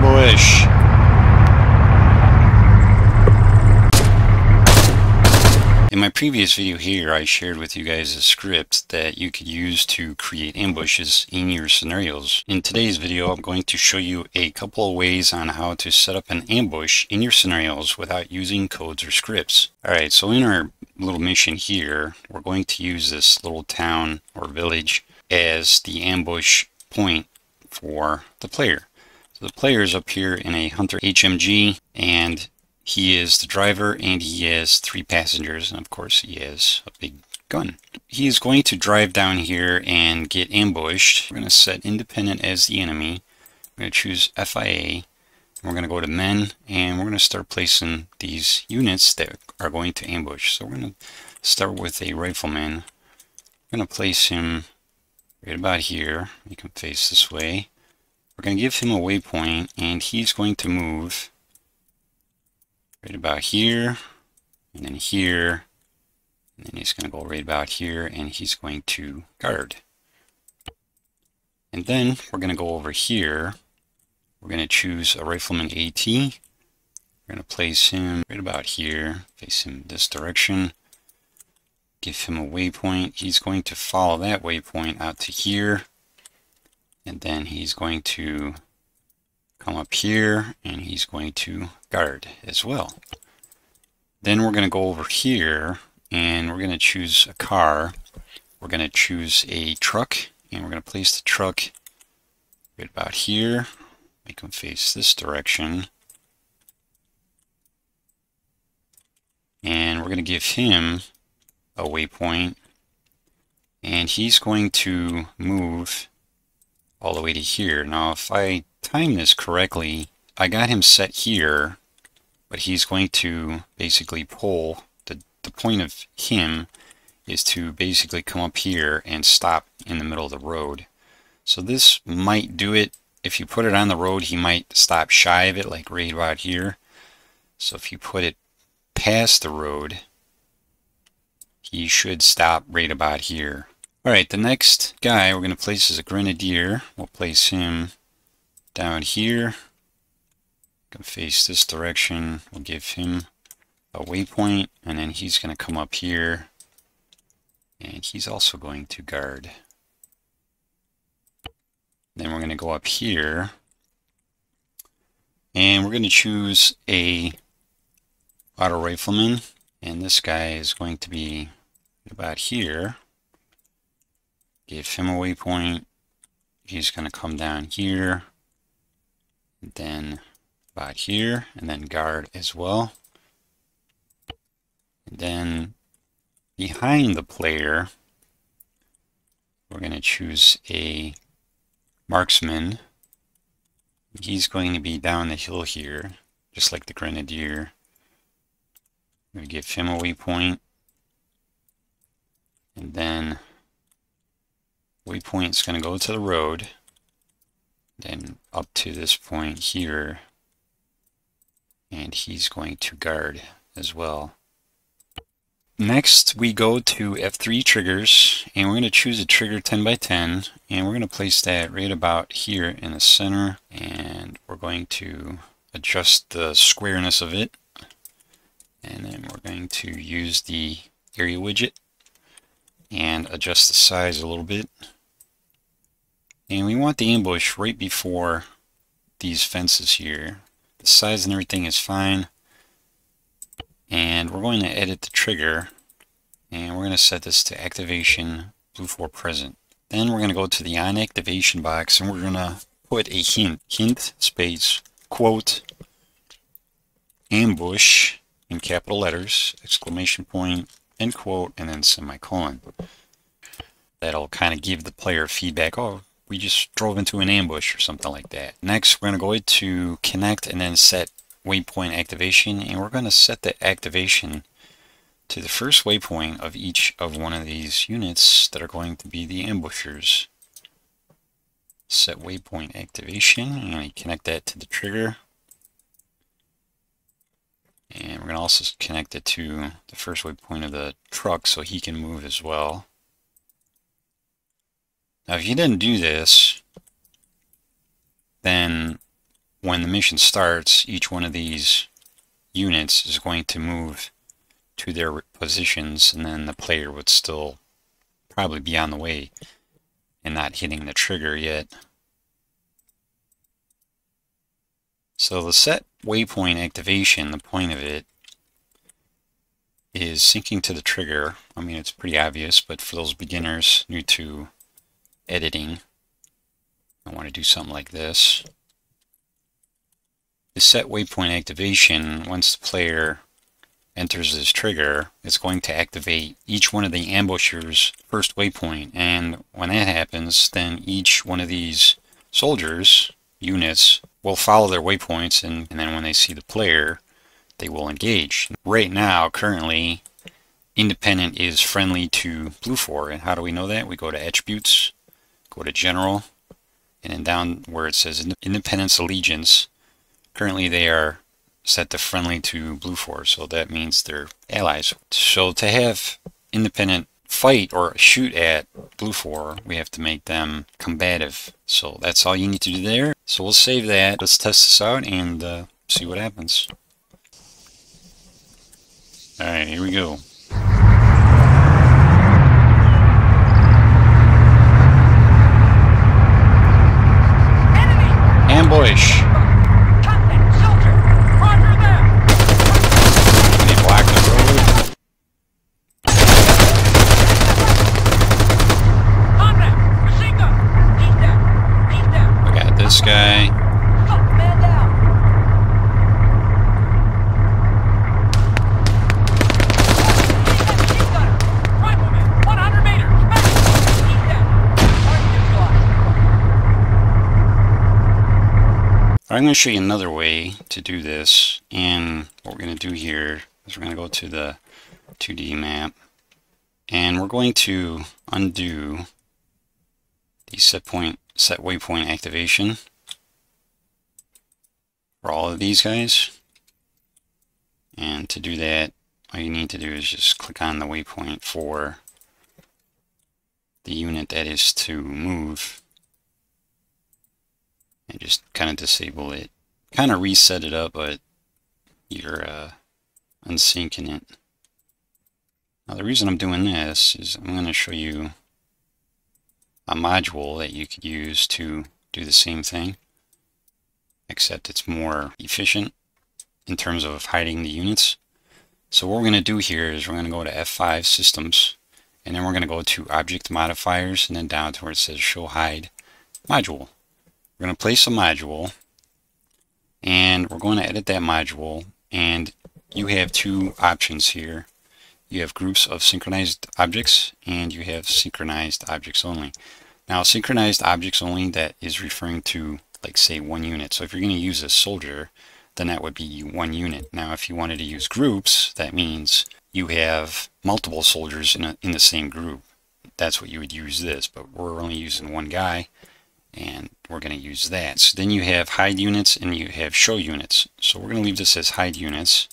turbo-ish. In my previous video here, I shared with you guys a script that you could use to create ambushes in your scenarios. In today's video, I'm going to show you a couple of ways on how to set up an ambush in your scenarios without using codes or scripts. Alright, so in our little mission here, we're going to use this little town or village as the ambush point for the player. So the player is up here in a Hunter HMG, and he is the driver, and he has 3 passengers, and of course he has a big gun. He is going to drive down here and get ambushed. We're going to set independent as the enemy. We're going to choose FIA. We're going to go to men, and we're going to start placing these units that are going to ambush. So we're going to start with a rifleman. We're going to place him right about here. You can face this way. We're going to give him a waypoint, and he's going to move right about here, and then here, and then he's going to go right about here, and he's going to guard. And then we're going to go over here, we're going to choose a rifleman AT, we're going to place him right about here, face him this direction, give him a waypoint, he's going to follow that waypoint out to here, and then he's going to come up here, and he's going to guard as well. Then we're going to go over here, and we're going to choose a car. We're going to choose a truck, and we're going to place the truck right about here. Make him face this direction. And we're going to give him a waypoint, and he's going to move all the way to here. Now, if I time this correctly, I got him set here, but he's going to basically pull, the point of him is to basically come up here and stop in the middle of the road. So this might do it. If you put it on the road, he might stop shy of it, like right about here. So if you put it past the road, he should stop right about here. Alright, the next guy we're going to place is a grenadier. We'll place him down here, can face this direction, we'll give him a waypoint, and then he's going to come up here, and he's also going to guard. Then we're going to go up here, and we're going to choose a auto rifleman, and this guy is going to be about here, give him a waypoint, he's going to come down here, then about here, and then guard as well. And then behind the player, we're going to choose a marksman. He's going to be down the hill here, just like the grenadier. We give him a waypoint, and then waypoint's going to go to the road. Then up to this point here, and he's going to guard as well. Next we go to F3 triggers, and we're going to choose a trigger 10 by 10, and we're going to place that right about here in the center, and we're going to adjust the squareness of it, and then we're going to use the area widget and adjust the size a little bit. And we want the ambush right before these fences here. The size and everything is fine. And we're going to edit the trigger. And we're going to set this to activation Blue 4 present. Then we're going to go to the on activation box, and we're going to put a hint. Hint space quote ambush in capital letters, exclamation point, end quote, and then semicolon. That'll kind of give the player feedback. Oh, we just drove into an ambush or something like that. Next, we're going to go to connect and then set waypoint activation, and we're going to set the activation to the first waypoint of each of one of these units that are going to be the ambushers. Set waypoint activation, and I connect that to the trigger. And we're going to also connect it to the first waypoint of the truck so he can move as well. Now, if you didn't do this, then when the mission starts, each one of these units is going to move to their positions, and then the player would still probably be on the way and not hitting the trigger yet. So the set waypoint activation, the point of it is syncing to the trigger. I mean, it's pretty obvious, but for those beginners new to editing, I want to do something like this. The set waypoint activation, once the player enters this trigger, it's going to activate each one of the ambusher's first waypoint, and when that happens, then each one of these soldiers, units, will follow their waypoints, and then when they see the player, they will engage. Right now, currently, Independent is friendly to Blue 4, and how do we know that? We go to Attributes, go to General, and then down where it says Independence Allegiance, currently they are set to friendly to Blue 4, so that means they're allies. So to have Independent fight or shoot at Blue 4, we have to make them combative. So that's all you need to do there. So we'll save that. Let's test this out and see what happens. Alright, here we go. Enemy! Ambush! I'm going to show you another way to do this, and what we're going to do here is we're going to go to the 2D map, and we're going to undo the set waypoint activation for all of these guys. And to do that, all you need to do is just click on the waypoint for the unit that is to move, and just kind of disable it. Kind of reset it up, but you're unsyncing it. Now the reason I'm doing this is I'm going to show you a module that you could use to do the same thing, except it's more efficient in terms of hiding the units. So what we're going to do here is we're going to go to F5 Systems, and then we're going to go to Object Modifiers, and then down to where it says Show Hide Module. We're going to place a module, and we're going to edit that module, and you have two options here. You have groups of synchronized objects, and you have synchronized objects only. Now synchronized objects only, that is referring to, like, say, one unit. So if you're going to use a soldier, then that would be one unit. Now if you wanted to use groups, that means you have multiple soldiers in the same group. That's what you would use this, but we're only using one guy, and we're going to use that. So then you have hide units and you have show units. So we're going to leave this as hide units,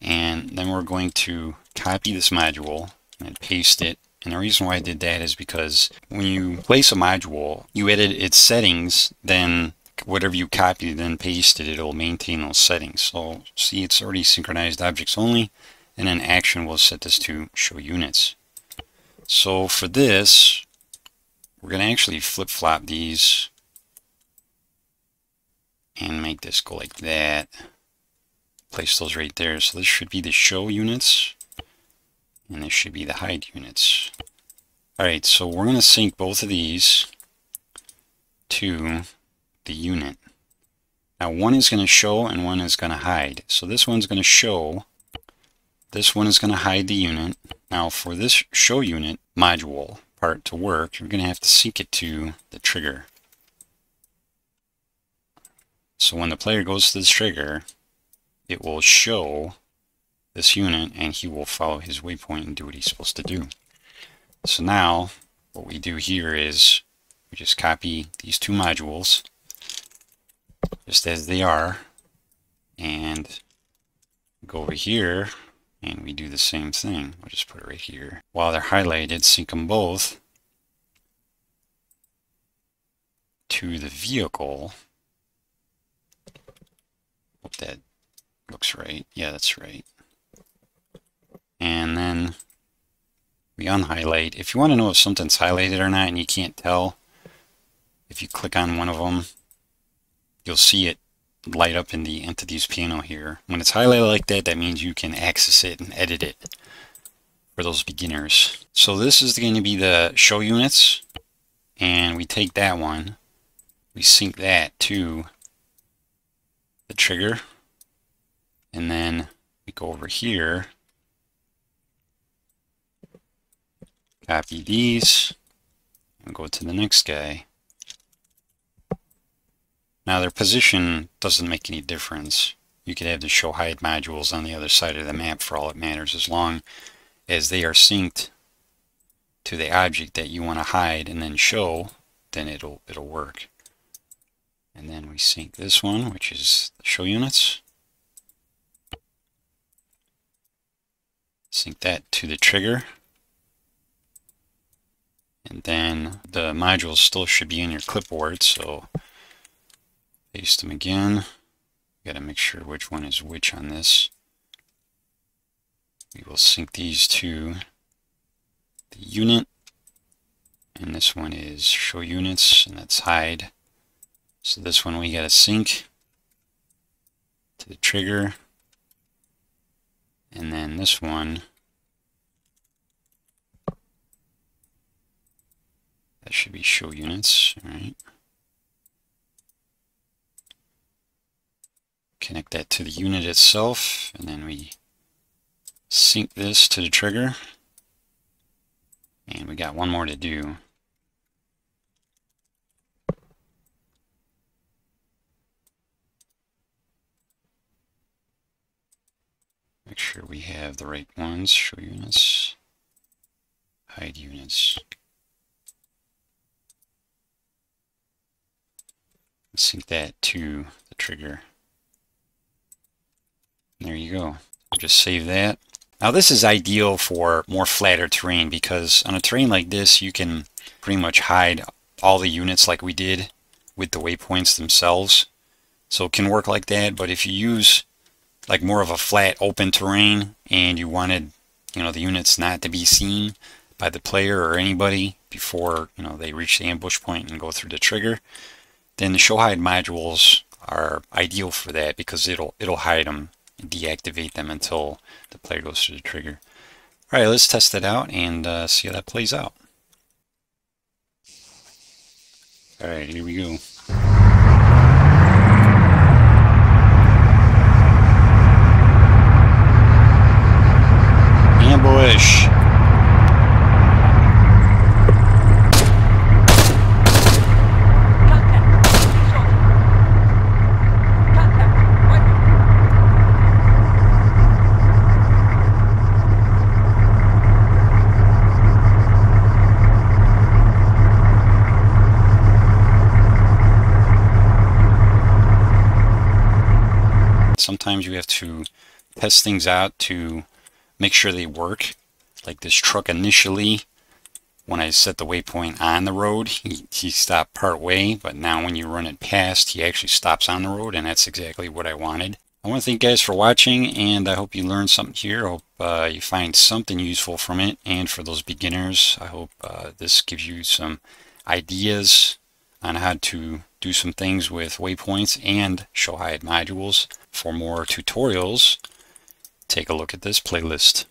and then we're going to copy this module and paste it. And the reason why I did that is because when you place a module, you edit its settings, then whatever you copied then pasted, it'll maintain those settings. So see, it's already synchronized objects only, and then action will set this to show units. So for this, we're going to actually flip-flop these and make this go like that. Place those right there. So this should be the show units, and this should be the hide units. Alright, so we're going to sync both of these to the unit. Now one is going to show and one is going to hide. So this one's going to show, this one is going to hide the unit. Now for this show unit module part to work, you're going to have to sync it to the trigger. So when the player goes to this trigger, it will show this unit, and he will follow his waypoint and do what he's supposed to do. So now what we do here is we just copy these two modules just as they are, and go over here, and we do the same thing. I'll just put it right here. While they're highlighted, sync them both to the vehicle. that looks right. Yeah, that's right. And then we unhighlight. If you want to know if something's highlighted or not and you can't tell, if you click on one of them, you'll see it light up in the entities panel here. When it's highlighted like that, that means you can access it and edit it for those beginners. So this is going to be the show units, and we take that one, we sync that to the trigger, and then we go over here, copy these, and go to the next guy. Now their position doesn't make any difference. You could have the show hide modules on the other side of the map for all it matters, as long as they are synced to the object that you want to hide and then show, then it'll work. And then we sync this one, which is the show units. Sync that to the trigger. And then the modules still should be in your clipboard, so paste them again. Got to make sure which one is which on this. We will sync these to the unit, and this one is show units, and that's hide. So this one we got to sync to the trigger, and then this one, that should be show units, all right. Connect that to the unit itself, and then we sync this to the trigger. And we got one more to do. Make sure we have the right ones. Show units, hide units. Sync that to the trigger. There you go. Just save that. Now this is ideal for more flatter terrain, because on a terrain like this you can pretty much hide all the units like we did with the waypoints themselves. So it can work like that, but if you use like more of a flat open terrain and you wanted, you know, the units not to be seen by the player or anybody before, you know, they reach the ambush point and go through the trigger, then the show hide modules are ideal for that, because it'll hide them, deactivate them until the player goes through the trigger. All right, let's test it out and see how that plays out. All right, here we go. Ambush. Sometimes you have to test things out to make sure they work. Like this truck initially, when I set the waypoint on the road, he stopped part way, but now when you run it past, he actually stops on the road, and that's exactly what I wanted. I want to thank you guys for watching, and I hope you learned something here. I hope you find something useful from it, and for those beginners, I hope this gives you some ideas on how to do some things with waypoints and show hide modules. For more tutorials, take a look at this playlist.